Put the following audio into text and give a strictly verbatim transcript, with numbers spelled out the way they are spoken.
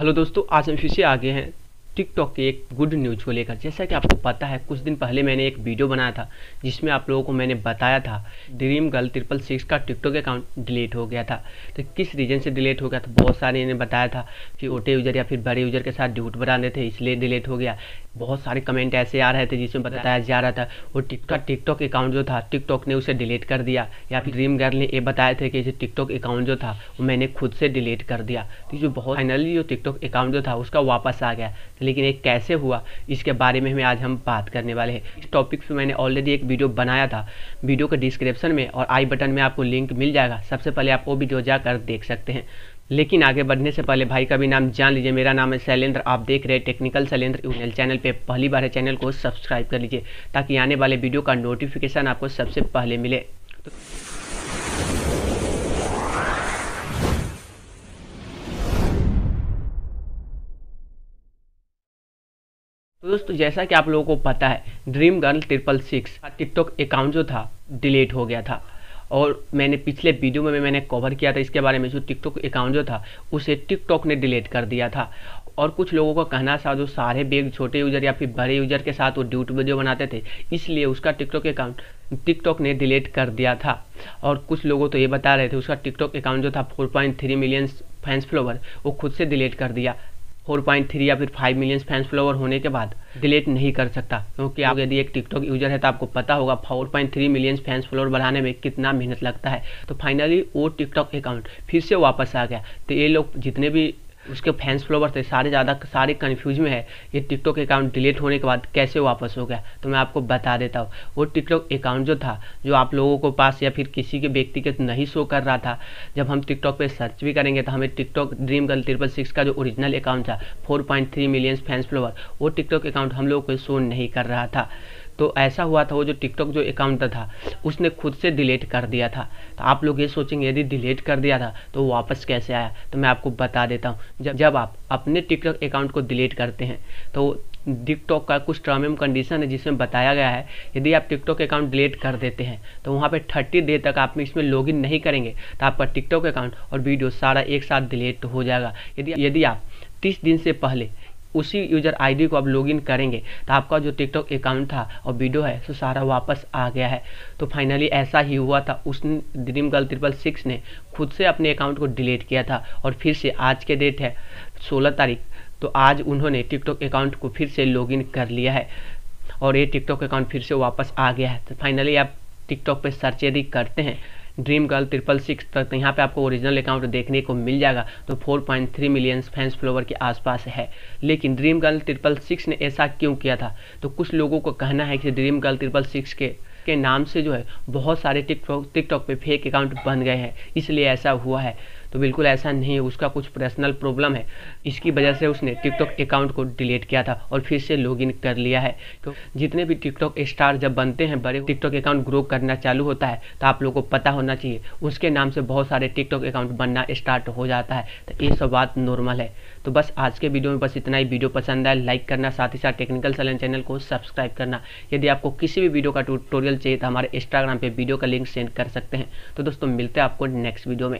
Hello दोस्तों, आज हम फिर से आ गए हैं टिकटॉक के एक गुड न्यूज़ को लेकर। जैसा कि आपको पता है, कुछ दिन पहले मैंने एक वीडियो बनाया था जिसमें आप लोगों को मैंने बताया था ड्रीम गर्ल ट्रिपल सिक्स का टिकटॉक अकाउंट डिलीट हो गया था। तो किस रीज़न से डिलीट हो गया था, बहुत सारे ने बताया था कि ओटे यूज़र या फिर बड़े यूज़र के साथ झूठ बना रहे थे इसलिए डिलीट हो गया। बहुत सारे कमेंट ऐसे आ रहे थे जिसमें बताया जा रहा था वो टिकटॉक टिकटॉक अकाउंट जो था टिकटॉक ने उसे डिलीट कर दिया, या फिर ड्रीम गर्ल ने ये बताया था कि इसे टिकटॉक अकाउंट जो था वो मैंने खुद से डिलीट कर दिया। तो जो बहुत फाइनली जो टिकटॉक अकाउंट जो था उसका वापस आ गया। लेकिन ये कैसे हुआ, इसके बारे में हमें आज हम बात करने वाले हैं। इस टॉपिक पे मैंने ऑलरेडी एक वीडियो बनाया था, वीडियो के डिस्क्रिप्शन में और आई बटन में आपको लिंक मिल जाएगा। सबसे पहले आप वो वीडियो जाकर देख सकते हैं। लेकिन आगे बढ़ने से पहले भाई का भी नाम जान लीजिए। मेरा नाम है शैलेंद्र, आप देख रहे हैं टेक्निकल शैलेंद्र। चैनल पे पहली बार है, चैनल को सब्सक्राइब कर लीजिए ताकि आने वाले वीडियो का नोटिफिकेशन आपको सबसे पहले मिले। तो तो दोस्तों, जैसा कि आप लोगों को पता है, dream girl triple six TikTok account जो था डिलीट हो गया था और मैंने पिछले वीडियो में मैंने कवर किया था इसके बारे में। जो टिकटॉक अकाउंट जो था उसे टिकटॉक ने डिलीट कर दिया था और कुछ लोगों का कहना था जो सारे बेग छोटे यूज़र या फिर बड़े यूज़र के साथ वो ड्यूट वीडियो बनाते थे इसलिए उसका टिकटॉक अकाउंट टिकटॉक ने डिलीट कर दिया था। और कुछ लोगों तो ये बता रहे थे उसका टिकटॉक अकाउंट जो था four point three million fans follower वो खुद से डिलीट कर दिया। फोर पॉइंट थ्री या फिर फाइव मिलियन फैंस फॉलोवर होने के बाद डिलीट नहीं कर सकता, क्योंकि आप यदि एक टिकटॉक यूज़र है तो आपको पता होगा four point three million fans follower बढ़ाने में कितना मेहनत लगता है। तो फाइनली वो टिकटॉक अकाउंट फिर से वापस आ गया। तो ये लोग जितने भी उसके फैंस फॉलोवर थे सारे ज़्यादा सारे कन्फ्यूज में है ये टिकटॉक अकाउंट डिलीट होने के बाद कैसे वापस हो गया। तो मैं आपको बता देता हूँ, वो टिकटॉक अकाउंट जो था जो आप लोगों को पास या फिर किसी के व्यक्तिगत तो नहीं शो कर रहा था। जब हम टिकटॉक पे सर्च भी करेंगे तो हमें TikTok dream girl triple six का जो ओरिजिनल अकाउंट था four point three million fans follower, वो टिकटॉक अकाउंट हम लोग को शो नहीं कर रहा था। तो ऐसा हुआ था वो जो टिकटॉक जो अकाउंट था उसने खुद से डिलीट कर दिया था। तो आप लोग ये सोचेंगे यदि डिलीट कर दिया था तो वापस कैसे आया, तो मैं आपको बता देता हूँ। जब जब आप अपने टिकटॉक अकाउंट को डिलीट करते हैं तो टिकटॉक का कुछ टर्म एंड कंडीशन है जिसमें बताया गया है यदि आप टिकटॉक अकाउंट डिलीट कर देते हैं तो वहाँ पे थर्टी डे तक आप इसमें लॉगिन नहीं करेंगे तो आपका टिकटॉक अकाउंट और वीडियो सारा एक साथ डिलीट हो जाएगा। यदि यदि आप तीस दिन से पहले उसी यूज़र आईडी को आप लॉगिन करेंगे तो आपका जो टिकटॉक अकाउंट था और वीडियो है सो सारा वापस आ गया है। तो फाइनली ऐसा ही हुआ था, उसने ड्रीम गर्ल ट्रिपल सिक्स ने खुद से अपने अकाउंट को डिलीट किया था और फिर से आज के डेट है सोलह तारीख, तो आज उन्होंने टिकटॉक अकाउंट को फिर से लॉगिन कर लिया है और ये टिकटॉक अकाउंट फिर से वापस आ गया है। तो फाइनली आप टिकटॉक पर सर्च यदि करते हैं ड्रीम गर्ल ट्रिपल सिक्स तक तो यहाँ पे आपको ओरिजिनल अकाउंट देखने को मिल जाएगा, तो four point three million fans follower के आसपास है। लेकिन ड्रीम गर्ल ट्रिपल सिक्स ने ऐसा क्यों किया था, तो कुछ लोगों को कहना है कि ड्रीम गर्ल ट्रिपल सिक्स के के नाम से जो है बहुत सारे टिकटॉक टिकटॉक पे फेक अकाउंट बन गए हैं इसलिए ऐसा हुआ है। तो बिल्कुल ऐसा नहीं है, उसका कुछ पर्सनल प्रॉब्लम है, इसकी वजह से उसने टिकटॉक अकाउंट को डिलीट किया था और फिर से लॉगिन कर लिया है। तो जितने भी टिकटॉक स्टार जब बनते हैं, बड़े टिकटॉक अकाउंट ग्रो करना चालू होता है तो आप लोगों को पता होना चाहिए उसके नाम से बहुत सारे टिकटॉक अकाउंट बनना स्टार्ट हो जाता है। तो ये सब बात नॉर्मल है। तो बस आज के वीडियो में बस इतना ही। वीडियो पसंद आए लाइक करना, साथ ही साथ टेक्निकल शैलेंद्र चैनल को सब्सक्राइब करना। यदि आपको किसी भी वीडियो का ट्यूटोरियल चाहिए तो हमारे इंस्टाग्राम पर वीडियो का लिंक सेंड कर सकते हैं। तो दोस्तों, मिलते हैं आपको नेक्स्ट वीडियो में।